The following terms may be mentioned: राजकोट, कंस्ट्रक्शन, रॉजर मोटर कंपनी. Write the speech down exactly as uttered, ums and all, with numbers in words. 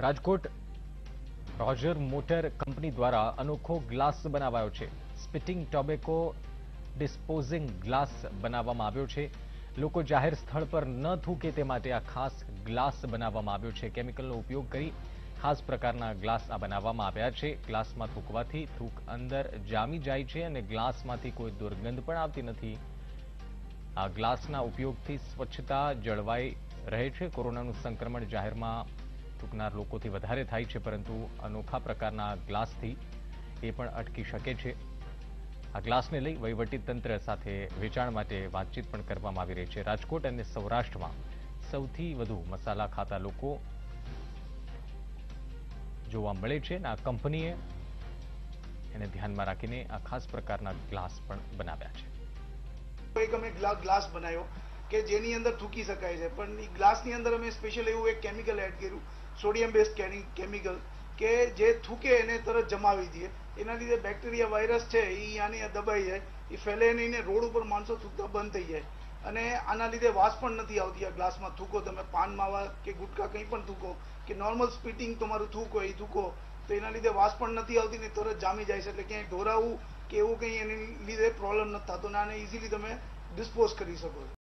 राजकोट रॉजर मोटर कंपनी द्वारा अनोखो ग्लास बनावायो छे। स्पिटिंग टोबेको डिस्पोजिंग ग्लास बनावामां आव्यो छे। लोको जाहेर स्थळ पर न थूके ते माटे आ खास ग्लास बनावामां आव्यो छे। केमिकलनो उपयोग करी खास प्रकारना ग्लास आ बनावामां आव्या छे। ग्लासमां थूकवाथी थूक अंदर जामी जाय छे अने ग्लासमांथी कोई दुर्गंध पण आवती नथी। आ ग्लासना उपयोगथी स्वच्छता जळवाई रहे छे। कोरोनानुं संक्रमण जाहेरमां थूकनार लोकोथी वधारे थाय छे, परंतु अनोखा प्रकारना ग्लासथी ए पण अटकी शके छे। आ ग्लासने लई वहीवटीतंत्र साथे वेचाण माटे वातचीत पण करवामां आवी रही छे। राजकोट अने सौराष्ट्रमां सौथी वधु मसाला खाता लोको જોવા મળે છે। આ કંપનીએ એને ધ્યાનમાં રાખીને આ ખાસ પ્રકારના ગ્લાસ પણ બનાવ્યા છે। એક અમે ગ્લાસ બનાવ્યો કે જેની અંદર થૂકી શકાય છે, પણ એ ગ્લાસની અંદર અમે સ્પેશિયલ એવું એક કેમિકલ એડ કર્યું, સોડિયમ બેઝડ કેમિકલ, કે જે થૂકે એને તરત જમાવી દઈએ। એના લીધે બેક્ટેરિયા વાયરસ છે એ આની દબાઈ જાય, એ ફેલે નહીં, રોડ ઉપર માણસો થૂકતા બંધ થઈ જાય। અને આના લીધે વાસ પણ નથી આવતી। આ ગ્લાસમાં થૂકો તમે પાન માવા કે ગુટકા કંઈ પણ થૂકો કે નોર્મલ સ્પિટિંગ તમારું થૂકો એ થૂકો તો એના લીધે વાસ પણ નથી આવતી ને તરત જામી જાય છે, એટલે ક્યાંય ઢોરાવું કે એવું કંઈ એને લીધે પ્રોબ્લેમ નથી થતો ને આને ઇઝીલી તમે ડિસ્પોઝ કરી શકો છો।